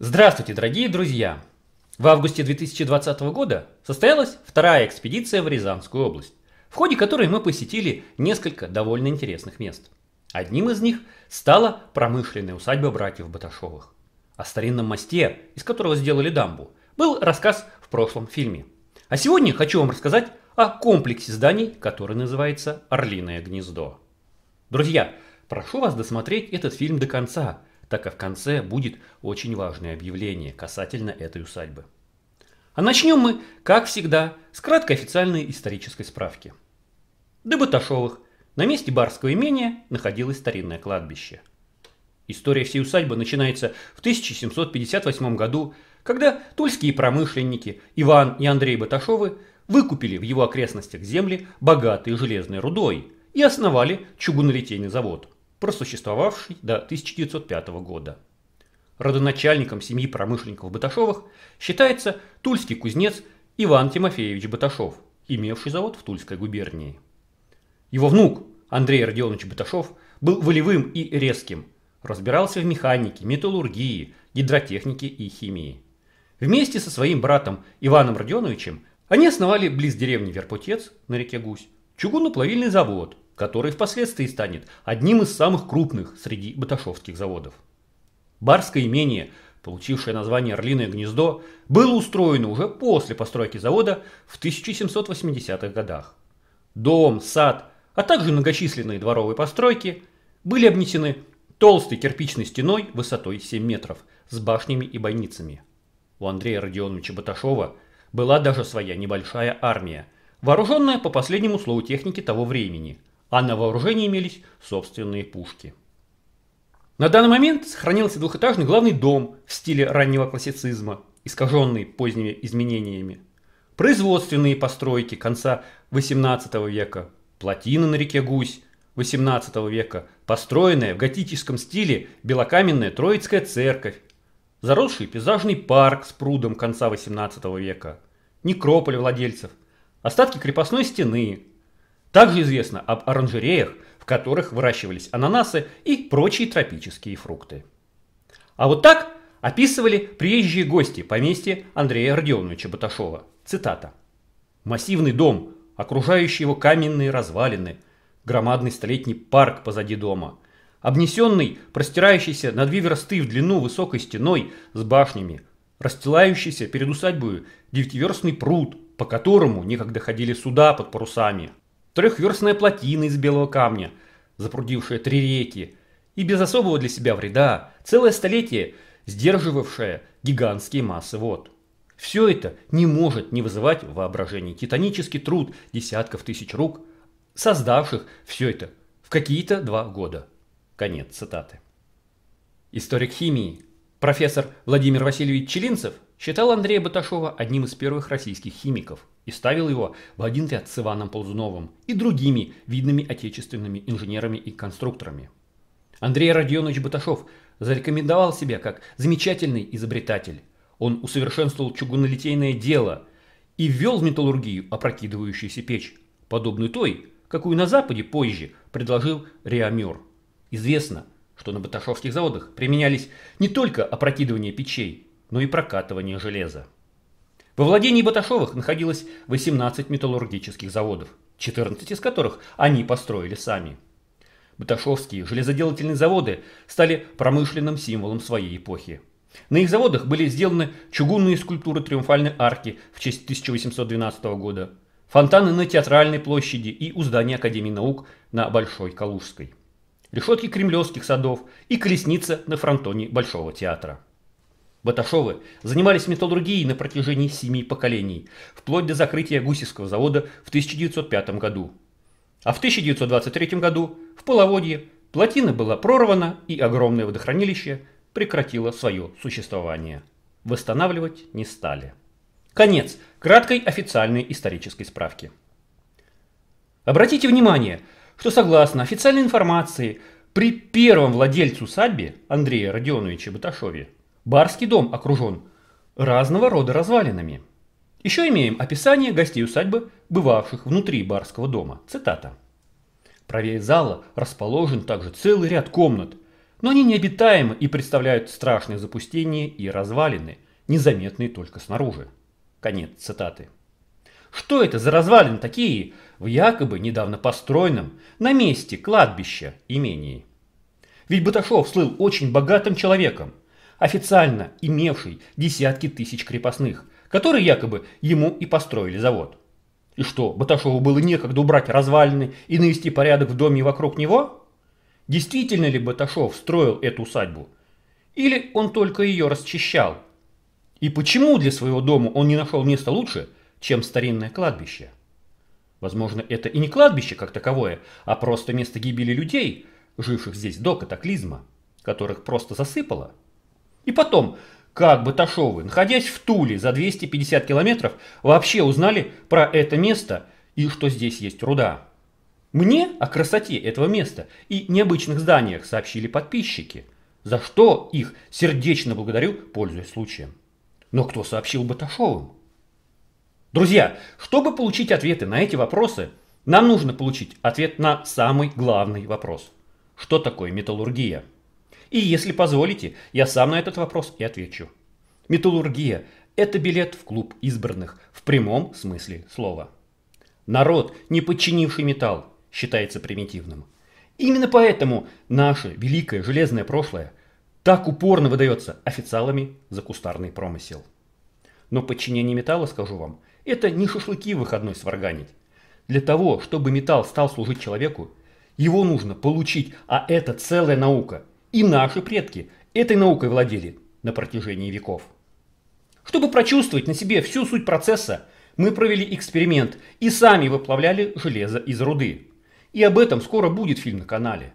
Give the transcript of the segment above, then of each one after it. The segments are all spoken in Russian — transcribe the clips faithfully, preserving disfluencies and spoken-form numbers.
Здравствуйте, дорогие друзья! В августе две тысячи двадцатого года состоялась вторая экспедиция в Рязанскую область, в ходе которой мы посетили несколько довольно интересных мест. Одним из них стала промышленная усадьба братьев Баташовых. О старинном мосте, из которого сделали дамбу, был рассказ в прошлом фильме. А сегодня хочу вам рассказать о комплексе зданий, который называется «Орлиное гнездо». Друзья, прошу вас досмотреть этот фильм до конца, так как в конце будет очень важное объявление касательно этой усадьбы. А начнем мы, как всегда, с краткой официальной исторической справки. До Баташовых на месте барского имения находилось старинное кладбище. История всей усадьбы начинается в тысяча семьсот пятьдесят восьмом году, когда тульские промышленники Иван и Андрей Баташовы выкупили в его окрестностях земли, богатые железной рудой, и основали чугунолитейный завод, просуществовавший до тысяча девятьсот пятого года. Родоначальником семьи промышленников Баташовых считается тульский кузнец Иван Тимофеевич Баташов, имевший завод в Тульской губернии. Его внук Андрей Родионович Баташов был волевым и резким, разбирался в механике, металлургии, гидротехнике и химии. Вместе со своим братом Иваном Родионовичем они основали близ деревни Верпутец на реке Гусь чугунно-плавильный завод, который впоследствии станет одним из самых крупных среди баташовских заводов. Барское имение, получившее название «Орлиное гнездо», было устроено уже после постройки завода в тысяча семьсот восьмидесятых годах. Дом, сад, а также многочисленные дворовые постройки были обнесены толстой кирпичной стеной высотой семь метров с башнями и бойницами. У Андрея Родионовича Баташова была даже своя небольшая армия, вооруженная по последнему слову техники того времени, а на вооружении имелись собственные пушки. На данный момент сохранился двухэтажный главный дом в стиле раннего классицизма, искаженный поздними изменениями, производственные постройки конца восемнадцатого века, плотина на реке Гусь восемнадцатого века, построенная в готическом стиле белокаменная Троицкая церковь, заросший пейзажный парк с прудом конца восемнадцатого века, некрополь владельцев, остатки крепостной стены. Также известно об оранжереях, в которых выращивались ананасы и прочие тропические фрукты. А вот так описывали приезжие гости поместья Андрея Родионовича Баташова. Цитата. «Массивный дом, окружающий его каменные развалины, громадный столетний парк позади дома, обнесенный, простирающийся на две версты в длину высокой стеной с башнями, расстилающийся перед усадьбою девятиверстный пруд, по которому некогда ходили суда под парусами, трехверстная плотина из белого камня, запрудившая три реки, и без особого для себя вреда целое столетие сдерживавшая гигантские массы вод. Все это не может не вызывать в воображении титанический труд десятков тысяч рук, создавших все это в какие-то два года». Конец цитаты. Историк химии профессор Владимир Васильевич Челинцев считал Андрея Баташова одним из первых российских химиков и ставил его в один ряд с Иваном Ползуновым и другими видными отечественными инженерами и конструкторами. Андрей Родионович Баташов зарекомендовал себя как замечательный изобретатель. Он усовершенствовал чугунолитейное дело и ввел в металлургию опрокидывающуюся печь, подобную той, какую на Западе позже предложил Реамюр. Известно, что на баташовских заводах применялись не только опрокидывание печей, но и прокатывание железа. Во владении Баташовых находилось восемнадцать металлургических заводов, четырнадцать из которых они построили сами. Баташовские железоделательные заводы стали промышленным символом своей эпохи. На их заводах были сделаны чугунные скульптуры Триумфальной арки в честь тысяча восемьсот двенадцатого года, фонтаны на Театральной площади и у здания Академии наук на Большой Калужской, решетки Кремлевских садов и колесница на фронтоне Большого театра. Баташовы занимались металлургией на протяжении семи поколений, вплоть до закрытия Гусевского завода в тысяча девятьсот пятом году. А в тысяча девятьсот двадцать третьем году в половодье плотина была прорвана, и огромное водохранилище прекратило свое существование. Восстанавливать не стали. Конец краткой официальной исторической справки. Обратите внимание, что согласно официальной информации, при первом владельце усадьбы Андрея Родионовича Баташове барский дом окружен разного рода развалинами. Еще имеем описание гостей усадьбы, бывавших внутри барского дома. Цитата. «Правее зала расположен также целый ряд комнат, Но они необитаемы и представляют страшные запустения и развалины, незаметные только снаружи. Конец цитаты. Что это за развалины такие в якобы недавно построенном на месте кладбища имении? Ведь Баташов слыл очень богатым человеком, официально имевший десятки тысяч крепостных, которые якобы ему и построили завод. И что, Баташову было некогда убрать развалины и навести порядок в доме и вокруг него? Действительно ли Баташов строил эту усадьбу? Или он только ее расчищал? И почему для своего дома он не нашел места лучше, чем старинное кладбище? Возможно, это и не кладбище как таковое, а просто место гибели людей, живших здесь до катаклизма, которых просто засыпало. И потом, как Баташовы, находясь в Туле за двести пятьдесят километров, вообще узнали про это место и что здесь есть руда? Мне о красоте этого места и необычных зданиях сообщили подписчики, за что их сердечно благодарю, пользуясь случаем. Но кто сообщил Баташовым? Друзья, чтобы получить ответы на эти вопросы, нам нужно получить ответ на самый главный вопрос. Что такое металлургия? И если позволите, я сам на этот вопрос и отвечу. Металлургия – это билет в клуб избранных в прямом смысле слова. Народ, не подчинивший металл, считается примитивным. Именно поэтому наше великое железное прошлое так упорно выдается официалами за кустарный промысел. Но подчинение металла, скажу вам, это не шашлыки в выходной сварганить. Для того, чтобы металл стал служить человеку, его нужно получить, а это целая наука. И наши предки этой наукой владели на протяжении веков. Чтобы прочувствовать на себе всю суть процесса, мы провели эксперимент и сами выплавляли железо из руды. И об этом скоро будет фильм на канале.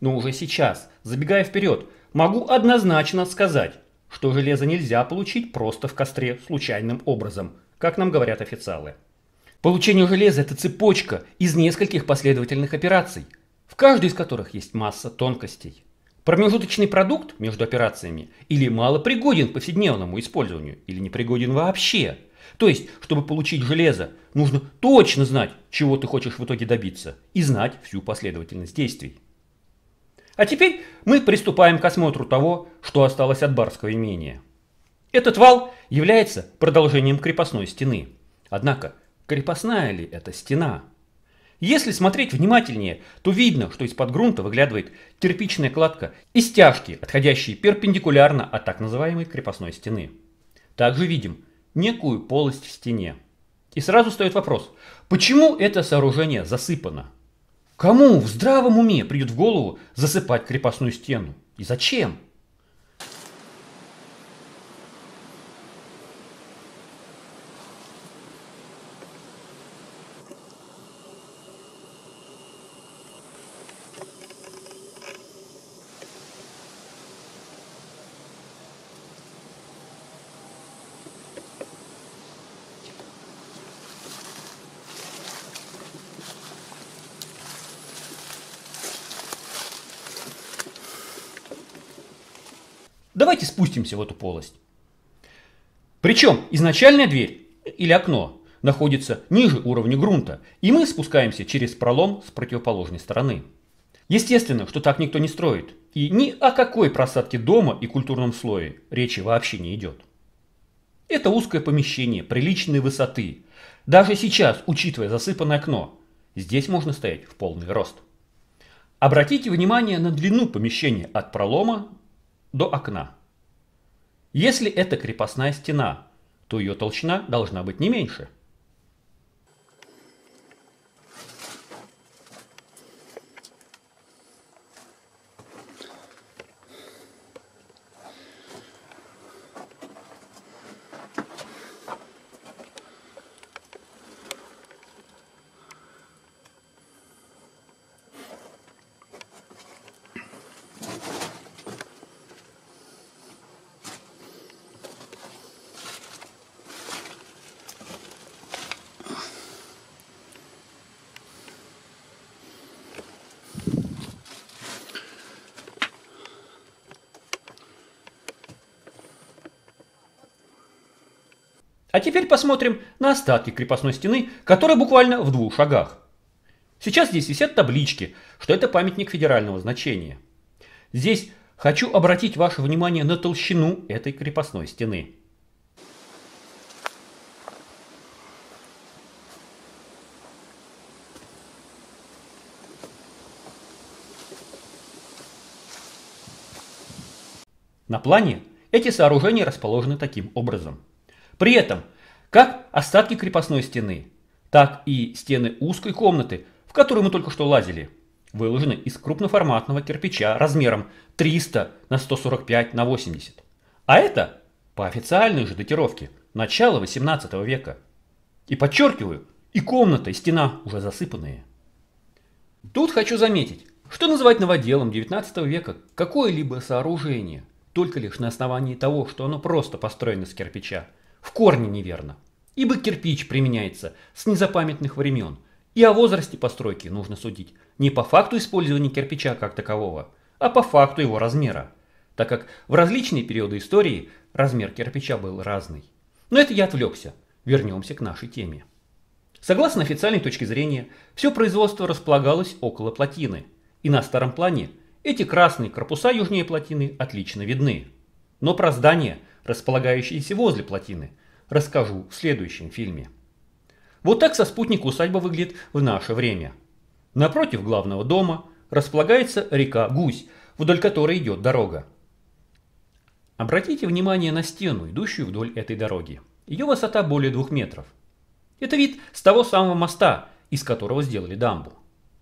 Но уже сейчас, забегая вперед, могу однозначно сказать, что железо нельзя получить просто в костре случайным образом, как нам говорят официалы. Получение железа – это цепочка из нескольких последовательных операций, в каждой из которых есть масса тонкостей. Промежуточный продукт между операциями или мало пригоден к повседневному использованию, или не пригоден вообще. То есть, чтобы получить железо, нужно точно знать, чего ты хочешь в итоге добиться, и знать всю последовательность действий. А теперь мы приступаем к осмотру того, что осталось от барского имения. Этот вал является продолжением крепостной стены. Однако, крепостная ли это стена? Если смотреть внимательнее, то видно, что из-под грунта выглядывает кирпичная кладка и стяжки, отходящие перпендикулярно от так называемой крепостной стены. Также видим некую полость в стене. И сразу встает вопрос, почему это сооружение засыпано? Кому в здравом уме придет в голову засыпать крепостную стену? И зачем? Давайте спустимся в эту полость. Причем изначальная дверь или окно находится ниже уровня грунта, и мы спускаемся через пролом с противоположной стороны. Естественно, что так никто не строит, и ни о какой просадке дома и культурном слое речи вообще не идет. Это узкое помещение приличной высоты. Даже сейчас, учитывая засыпанное окно, здесь можно стоять в полный рост. Обратите внимание на длину помещения от пролома до окна. Если это крепостная стена, то ее толщина должна быть не меньше. А теперь посмотрим на остатки крепостной стены, которая буквально в двух шагах. Сейчас здесь висят таблички, что это памятник федерального значения. Здесь Хочу обратить ваше внимание на толщину этой крепостной стены. На плане эти сооружения расположены таким образом. При этом, как остатки крепостной стены, так и стены узкой комнаты, в которую мы только что лазили, выложены из крупноформатного кирпича размером триста на сто сорок пять на восемьдесят. А это, по официальной же датировке, начало восемнадцатого века. И подчеркиваю, и комната, и стена уже засыпанные. Тут хочу заметить, что называть новоделом девятнадцатого века какое-либо сооружение только лишь на основании того, что оно просто построено с кирпича, в корне неверно, ибо кирпич применяется с незапамятных времен, и о возрасте постройки нужно судить не по факту использования кирпича как такового, а по факту его размера, так как в различные периоды истории размер кирпича был разный. Но это я отвлекся, вернемся к нашей теме. Согласно официальной точке зрения, все производство располагалось около плотины, и на старом плане эти красные корпуса южнее плотины отлично видны. Но про здания, располагающиеся возле плотины, расскажу в следующем фильме. Вот так со спутника усадьба выглядит в наше время. Напротив главного дома располагается река Гусь, вдоль которой идет дорога. Обратите внимание на стену, идущую вдоль этой дороги. Ее высота более двух метров. Это вид с того самого моста, из которого сделали дамбу.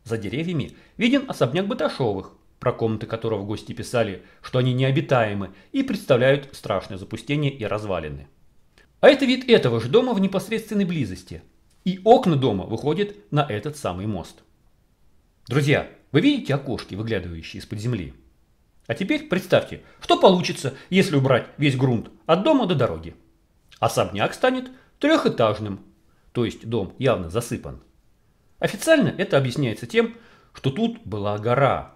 За деревьями виден особняк Баташовых, про комнаты которого гости писали, что они необитаемы и представляют страшное запустение и развалины. А это вид этого же дома в непосредственной близости. И окна дома выходят на этот самый мост. Друзья, вы видите окошки, выглядывающие из-под земли? А теперь представьте, что получится, если убрать весь грунт от дома до дороги. Особняк станет трехэтажным, то есть дом явно засыпан. Официально это объясняется тем, что тут была гора.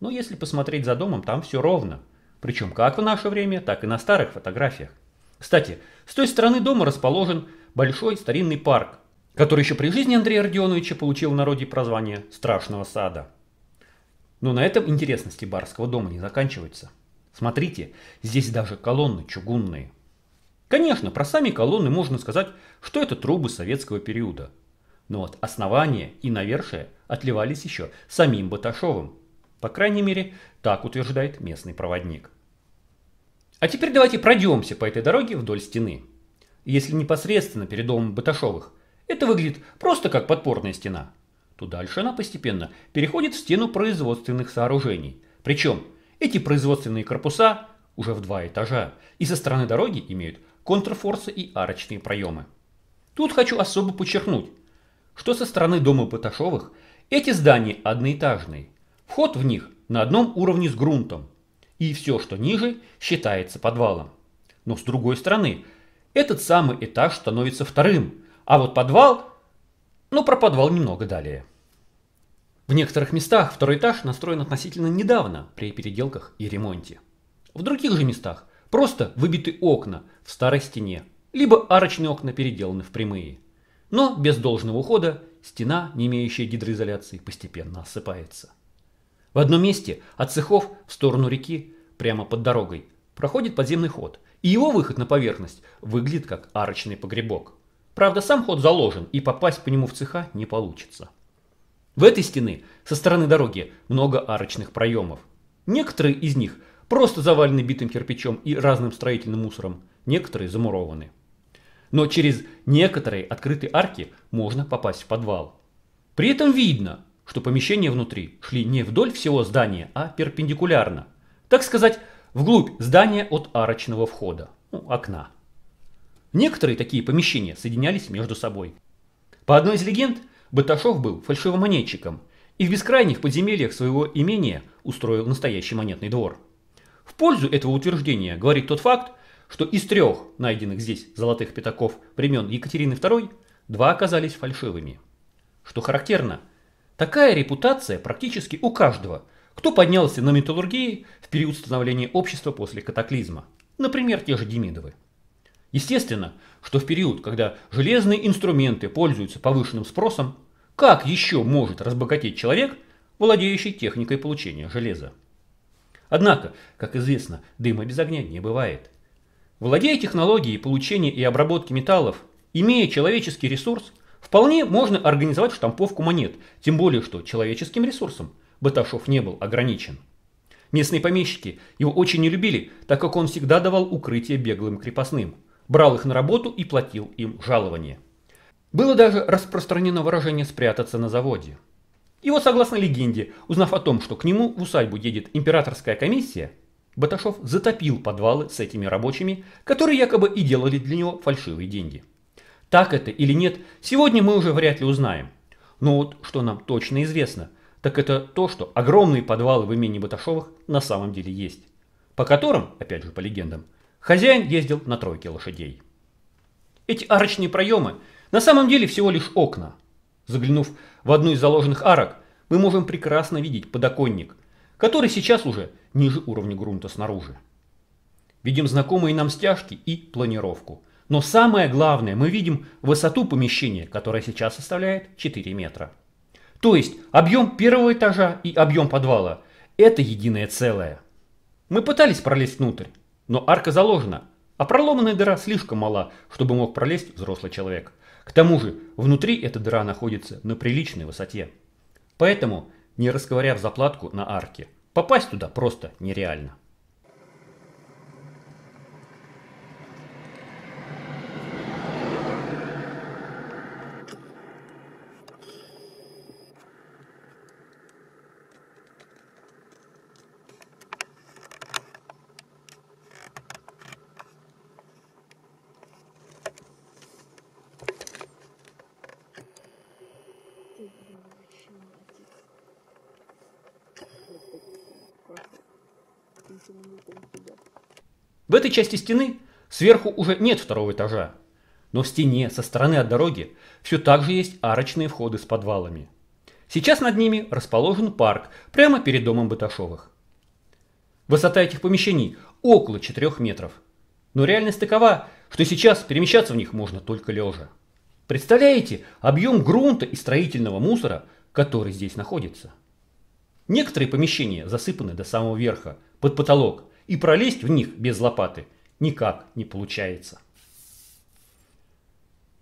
Но если посмотреть за домом, там все ровно. Причем как в наше время, так и на старых фотографиях. Кстати, с той стороны дома расположен большой старинный парк, который еще при жизни Андрея Родионовича получил в народе прозвание «Страшного сада». Но на этом интересности барского дома не заканчиваются. Смотрите, здесь даже колонны чугунные. Конечно, про сами колонны можно сказать, что это трубы советского периода. Но вот основание и навершие отливались еще самим Баташовым. По крайней мере, так утверждает местный проводник. А теперь давайте пройдемся по этой дороге вдоль стены. Если непосредственно перед домом Баташовых, это выглядит просто как подпорная стена, то дальше она постепенно переходит в стену производственных сооружений. Причем эти производственные корпуса уже в два этажа и со стороны дороги имеют контрфорсы и арочные проемы. Тут хочу особо подчеркнуть, что со стороны дома Баташовых эти здания одноэтажные. Вход в них на одном уровне с грунтом, и все, что ниже, считается подвалом. Но с другой стороны, этот самый этаж становится вторым, а вот подвал, ну про подвал немного далее. В некоторых местах второй этаж настроен относительно недавно при переделках и ремонте. В других же местах просто выбиты окна в старой стене, либо арочные окна переделаны в прямые. Но без должного ухода стена, не имеющая гидроизоляции, постепенно осыпается. В одном месте от цехов в сторону реки, прямо под дорогой, проходит подземный ход, и его выход на поверхность выглядит как арочный погребок. Правда, сам ход заложен, и попасть по нему в цеха не получится. В этой стены со стороны дороги много арочных проемов. Некоторые из них просто завалены битым кирпичом и разным строительным мусором, некоторые замурованы. Но через некоторые открытые арки можно попасть в подвал. При этом видно, что помещения внутри шли не вдоль всего здания, а перпендикулярно, так сказать, вглубь здания от арочного входа, ну, окна. Некоторые такие помещения соединялись между собой. По одной из легенд, Баташов был фальшивомонетчиком и в бескрайних подземельях своего имения устроил настоящий монетный двор. В пользу этого утверждения говорит тот факт, что из трех найденных здесь золотых пятаков времен Екатерины Второй, два оказались фальшивыми. Что характерно, такая репутация практически у каждого, кто поднялся на металлургии в период становления общества после катаклизма, например, те же Демидовы. Естественно, что в период, когда железные инструменты пользуются повышенным спросом, как еще может разбогатеть человек, владеющий техникой получения железа? Однако, как известно, дыма без огня не бывает. Владея технологией получения и обработки металлов, имея человеческий ресурс, вполне можно организовать штамповку монет, тем более что человеческим ресурсом Баташов не был ограничен. Местные помещики его очень не любили, так как он всегда давал укрытие беглым крепостным, брал их на работу и платил им жалование. Было даже распространено выражение «спрятаться на заводе». И вот, согласно легенде, узнав о том, что к нему в усадьбу едет императорская комиссия, Баташов затопил подвалы с этими рабочими, которые якобы и делали для него фальшивые деньги. Так это или нет, сегодня мы уже вряд ли узнаем. Но вот что нам точно известно, так это то, что огромные подвалы в имении Баташовых на самом деле есть, по которым, опять же по легендам, хозяин ездил на тройке лошадей. Эти арочные проемы на самом деле всего лишь окна. Заглянув в одну из заложенных арок, мы можем прекрасно видеть подоконник, который сейчас уже ниже уровня грунта снаружи. Видим знакомые нам стяжки и планировку. Но самое главное, мы видим высоту помещения, которая сейчас составляет четыре метра. То есть объем первого этажа и объем подвала – это единое целое. Мы пытались пролезть внутрь, но арка заложена, а проломанная дыра слишком мала, чтобы мог пролезть взрослый человек. К тому же внутри эта дыра находится на приличной высоте. Поэтому, не расковыряв заплатку на арке, попасть туда просто нереально. В этой части стены сверху уже нет второго этажа, но в стене со стороны от дороги все так же есть арочные входы с подвалами. Сейчас над ними расположен парк прямо перед домом Баташовых. Высота этих помещений около четырёх метров, но реальность такова, что сейчас перемещаться в них можно только лежа. Представляете объем грунта и строительного мусора, который здесь находится? Некоторые помещения засыпаны до самого верха, под потолок, и пролезть в них без лопаты никак не получается.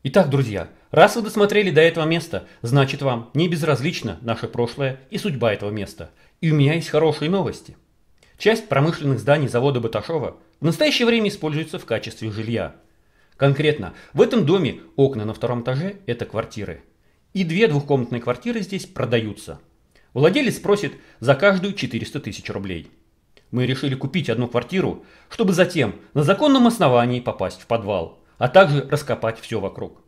Итак, друзья, раз вы досмотрели до этого места, значит вам не безразлично наше прошлое и судьба этого места. И у меня есть хорошие новости. Часть промышленных зданий завода Баташова в настоящее время используется в качестве жилья. Конкретно, в этом доме окна на втором этаже – это квартиры. И две двухкомнатные квартиры здесь продаются. Владелец просит за каждую четыреста тысяч рублей. Мы решили купить одну квартиру, чтобы затем на законном основании попасть в подвал, а также раскопать все вокруг.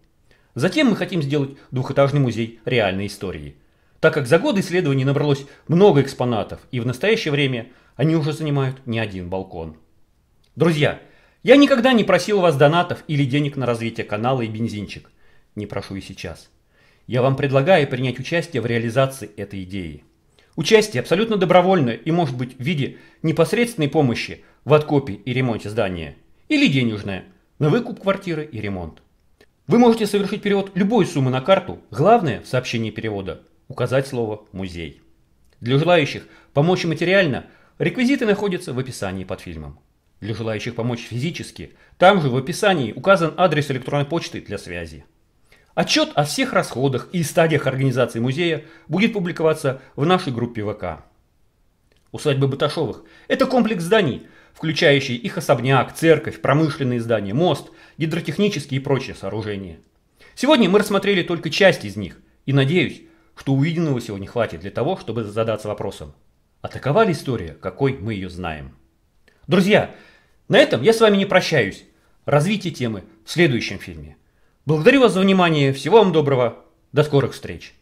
Затем мы хотим сделать двухэтажный музей реальной истории, так как за годы исследований набралось много экспонатов, и в настоящее время они уже занимают не один балкон. Друзья, я никогда не просил у вас донатов или денег на развитие канала и бензинчик. Не прошу и сейчас. Я вам предлагаю принять участие в реализации этой идеи. Участие абсолютно добровольное и может быть в виде непосредственной помощи в откопе и ремонте здания или денежное на выкуп квартиры и ремонт. Вы можете совершить перевод любой суммы на карту, главное в сообщении перевода указать слово «музей». Для желающих помочь материально реквизиты находятся в описании под фильмом. Для желающих помочь физически там же в описании указан адрес электронной почты для связи. Отчет о всех расходах и стадиях организации музея будет публиковаться в нашей группе ВК. Усадьба Баташовых – это комплекс зданий, включающий их особняк, церковь, промышленные здания, мост, гидротехнические и прочие сооружения. Сегодня мы рассмотрели только часть из них, и надеюсь, что увиденного сегодня хватит для того, чтобы задаться вопросом, а такова ли история, какой мы ее знаем? Друзья, на этом я с вами не прощаюсь. Развитие темы в следующем фильме. Благодарю вас за внимание, всего вам доброго, до скорых встреч!